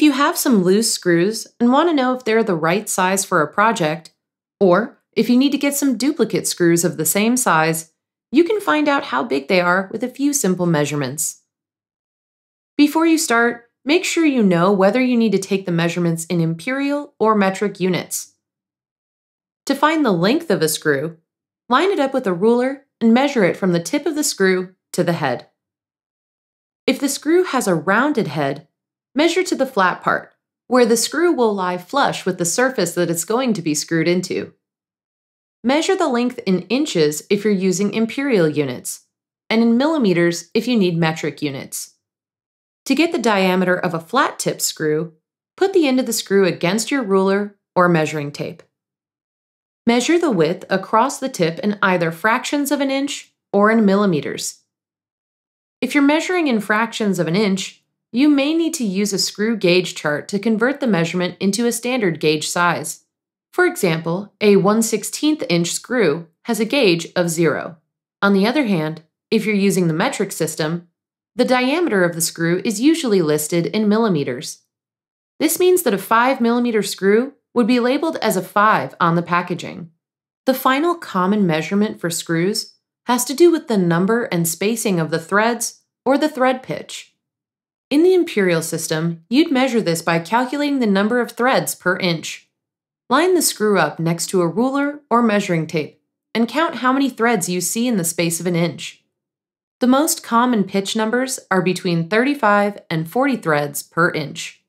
If you have some loose screws and want to know if they're the right size for a project, or if you need to get some duplicate screws of the same size, you can find out how big they are with a few simple measurements. Before you start, make sure you know whether you need to take the measurements in imperial or metric units. To find the length of a screw, line it up with a ruler and measure it from the tip of the screw to the head. If the screw has a rounded head, measure to the flat part, where the screw will lie flush with the surface that it's going to be screwed into. Measure the length in inches if you're using imperial units, and in millimeters if you need metric units. To get the diameter of a flat-tip screw, put the end of the screw against your ruler or measuring tape. Measure the width across the tip in either fractions of an inch or in millimeters. If you're measuring in fractions of an inch, you may need to use a screw gauge chart to convert the measurement into a standard gauge size. For example, a 1/16 inch screw has a gauge of 0. On the other hand, if you're using the metric system, the diameter of the screw is usually listed in millimeters. This means that a 5mm screw would be labeled as a 5 on the packaging. The final common measurement for screws has to do with the number and spacing of the threads or the thread pitch. In the imperial system, you'd measure this by calculating the number of threads per inch. Line the screw up next to a ruler or measuring tape and count how many threads you see in the space of an inch. The most common pitch numbers are between 35 and 40 threads per inch.